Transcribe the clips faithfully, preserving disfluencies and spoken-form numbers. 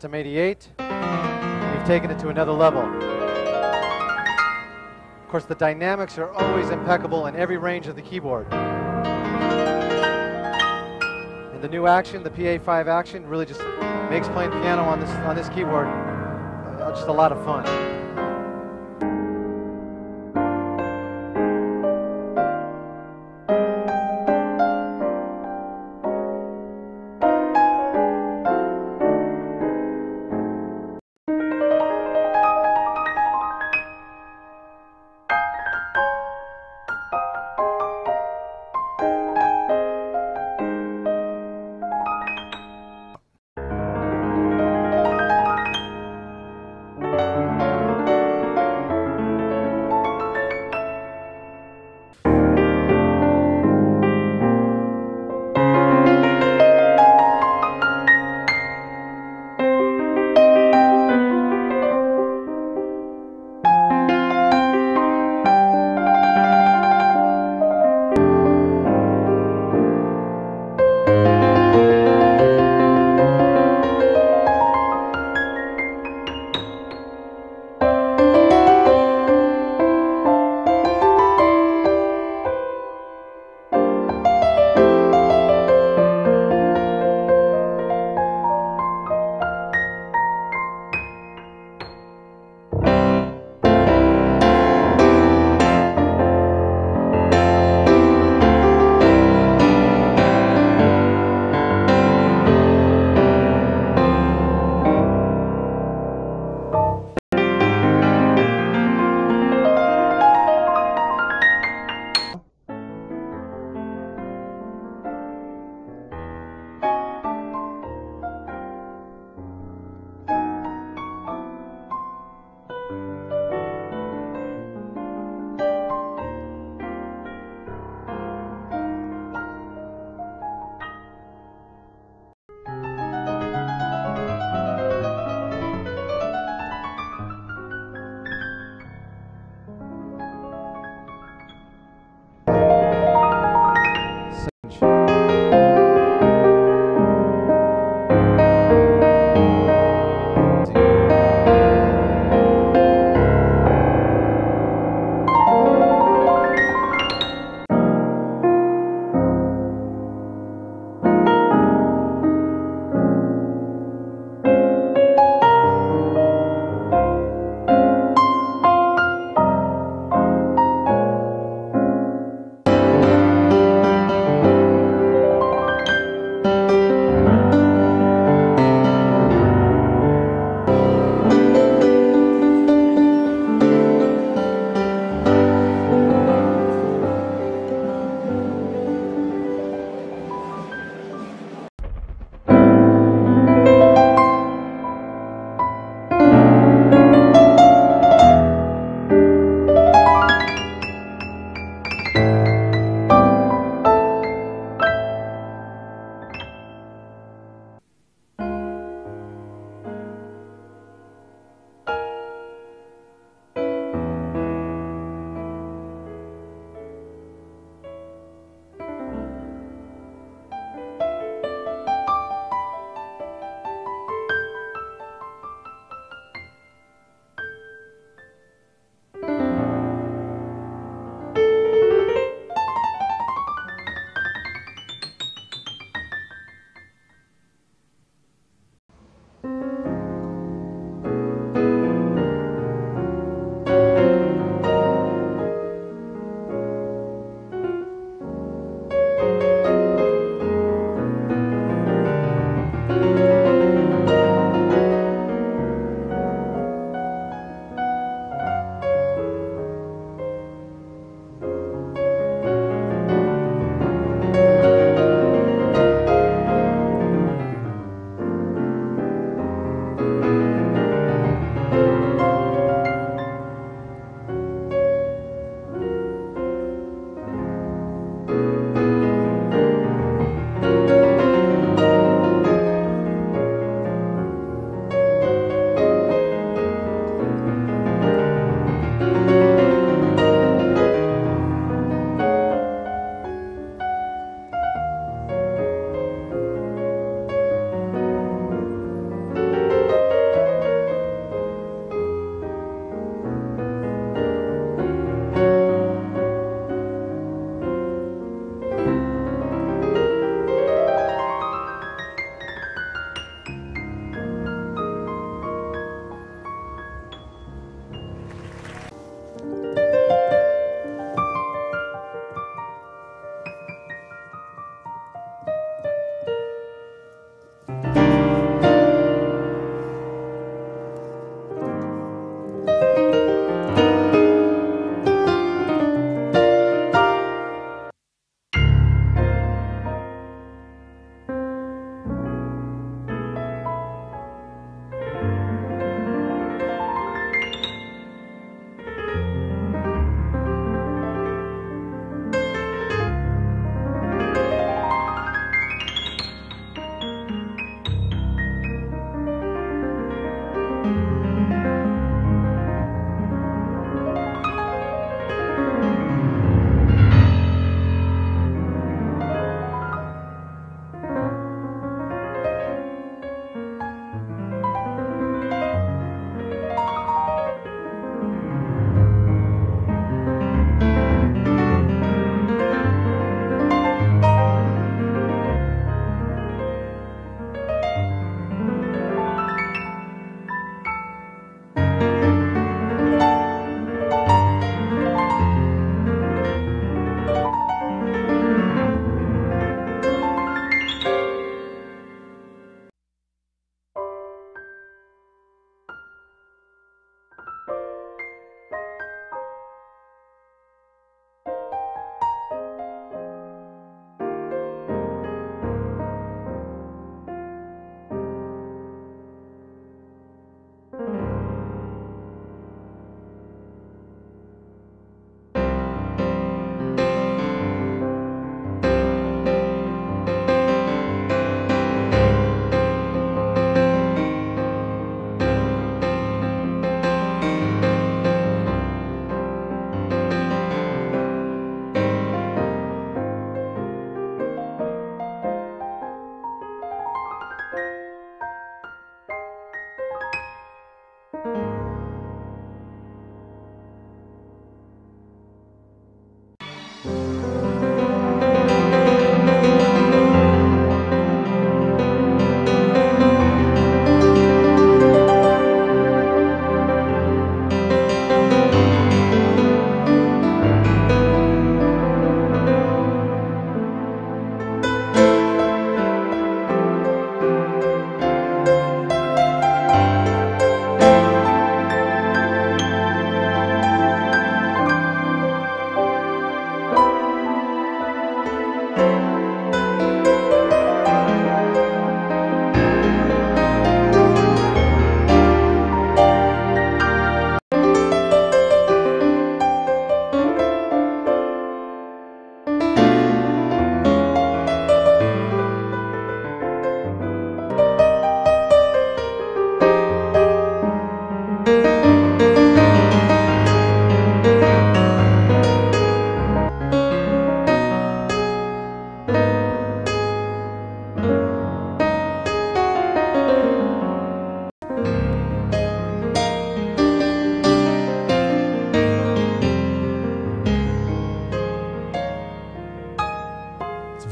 some eighty-eight. We've taken it to another level. Of course, the dynamics are always impeccable in every range of the keyboard. And the new action, the P A five action, really just makes playing piano on this, on this keyboard uh, just a lot of fun. Thank you.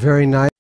very nice.